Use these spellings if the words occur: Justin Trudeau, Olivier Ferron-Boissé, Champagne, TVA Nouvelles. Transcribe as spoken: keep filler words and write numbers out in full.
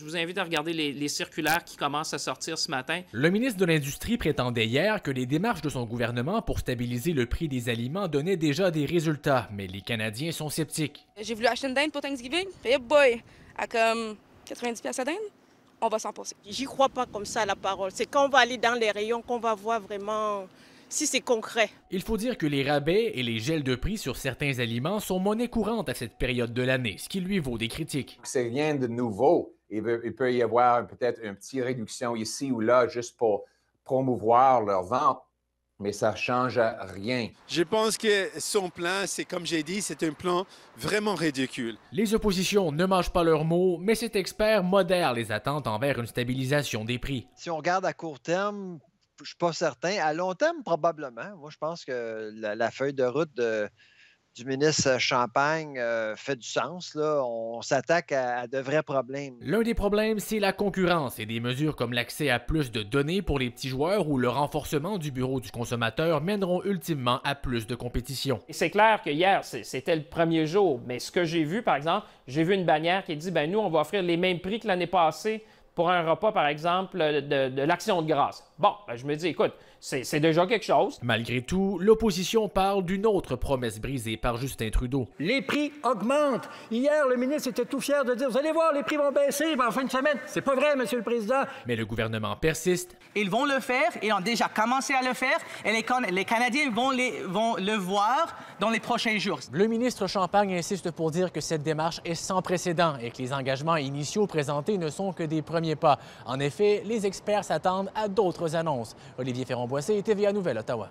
Je vous invite à regarder les, les circulaires qui commencent à sortir ce matin. Le ministre de l'Industrie prétendait hier que les démarches de son gouvernement pour stabiliser le prix des aliments donnaient déjà des résultats, mais les Canadiens sont sceptiques. J'ai voulu acheter une dinde pour Thanksgiving, hey boy, à comme quatre-vingt-dix dollars la dinde, on va s'en passer. J'y crois pas comme ça à la parole, c'est quand on va aller dans les rayons qu'on va voir vraiment... si c'est concret. Il faut dire que les rabais et les gels de prix sur certains aliments sont monnaie courante à cette période de l'année, ce qui lui vaut des critiques. C'est rien de nouveau. Il peut y avoir peut-être une petite réduction ici ou là juste pour promouvoir leur vente, mais ça ne change rien. Je pense que son plan, c'est comme j'ai dit, c'est un plan vraiment ridicule. Les oppositions ne mangent pas leurs mots, mais cet expert modère les attentes envers une stabilisation des prix. Si on regarde à court terme, je ne suis pas certain. À long terme, probablement. Moi, je pense que la, la feuille de route de, du ministre Champagne euh, fait du sens. Là. On s'attaque à, à de vrais problèmes. L'un des problèmes, c'est la concurrence et des mesures comme l'accès à plus de données pour les petits joueurs ou le renforcement du bureau du consommateur mèneront ultimement à plus de compétition. C'est clair que hier, c'était le premier jour, mais ce que j'ai vu, par exemple, j'ai vu une bannière qui dit « Bien, nous, on va offrir les mêmes prix que l'année passée ». Pour un repas, par exemple, de, de l'action de grâce. Bon, ben, je me dis, écoute, c'est déjà quelque chose. Malgré tout, l'opposition parle d'une autre promesse brisée par Justin Trudeau. Les prix augmentent. Hier, le ministre était tout fier de dire « Vous allez voir, les prix vont baisser en fin de semaine. » C'est pas vrai, Monsieur le Président. Mais le gouvernement persiste. Ils vont le faire. Ils ont déjà commencé à le faire. Et les, Can les Canadiens vont, les, vont le voir dans les prochains jours. Le ministre Champagne insiste pour dire que cette démarche est sans précédent et que les engagements initiaux présentés ne sont que des premiers pas. En effet, les experts s'attendent à d'autres annonces. Olivier Ferron-Boissé, T V A Nouvelles, Ottawa.